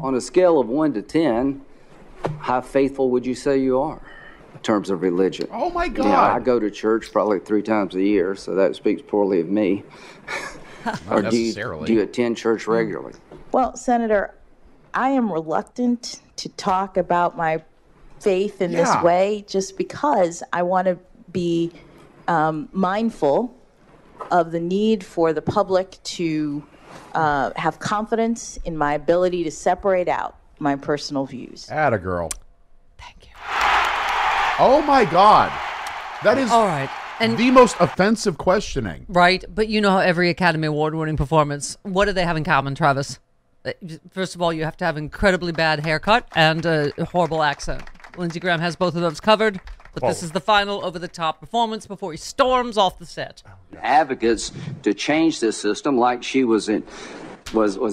On a scale of 1 to 10, how faithful would you say you are in terms of religion? Oh my God! You know, I go to church probably 3 times a year, so that speaks poorly of me. Or do you attend church regularly? Well, Senator, I am reluctant to talk about my faith in this way, just because I want to be mindful of the need for the public to have confidence in my ability to separate out my personal views. Atta girl. Thank you. Oh my God. That is all right. And the most offensive questioning. Right. But you know how every Academy Award winning performance, what do they have in common, Travis? First of all, you have to have incredibly bad haircut and a horrible accent. Lindsey Graham has both of those covered. But this is the final over-the-top performance before he storms off the set. Advocates to change this system, like she was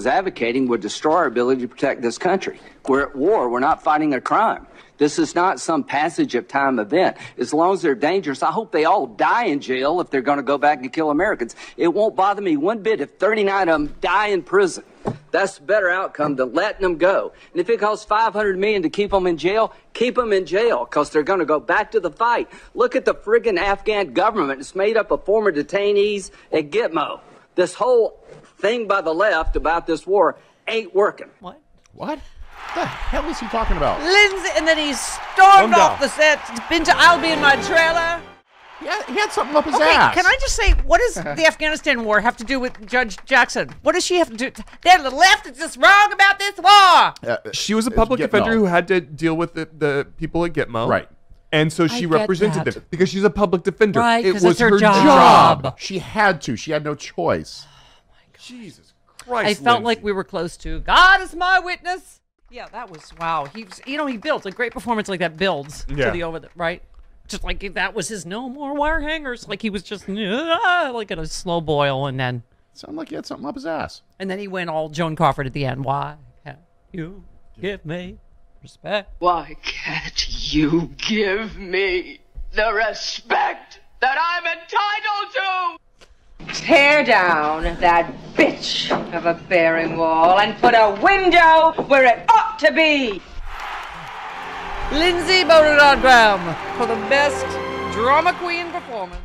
advocating, would destroy our ability to protect this country. We're at war. We're not fighting a crime. This is not some passage of time event. As long as they're dangerous, I hope they all die in jail if they're going to go back and kill Americans. It won't bother me one bit if 39 of them die in prison. That's a better outcome than letting them go. And if it costs $500 million to keep them in jail, keep them in jail, because they're going to go back to the fight. Look at the friggin' Afghan government. It's made up of former detainees at Gitmo. This whole thing by the left about this war ain't working. What? What? What the hell is he talking about? Lindsey, and then he stormed off the set. Been to I'll Be in My Trailer. Yeah, he had something up his ass. Can I just say, what does the Afghanistan war have to do with Judge Jackson? What does she have to do? They're the left is just wrong about this war. She was a public defender who had to deal with the people at Gitmo. Right. And so she represented them because she's a public defender. Right, it was her job. She had to. She had no choice. Oh my God. Jesus Christ, I felt like we were close to God is my witness. Yeah, that was, wow. He's, you know, he builds a great performance like that builds to the over the, right? Just like that was his no more wire hangers. Like he was just like at a slow boil, and then sounded like he had something up his ass. And then he went all Joan Crawford at the end. Why can't you give me respect? Why can't you give me the respect that I'm entitled to? Tear down that bitch of a bearing wall and put a window where it ought to be. Lindsey voted on Graham for the best drama queen performance.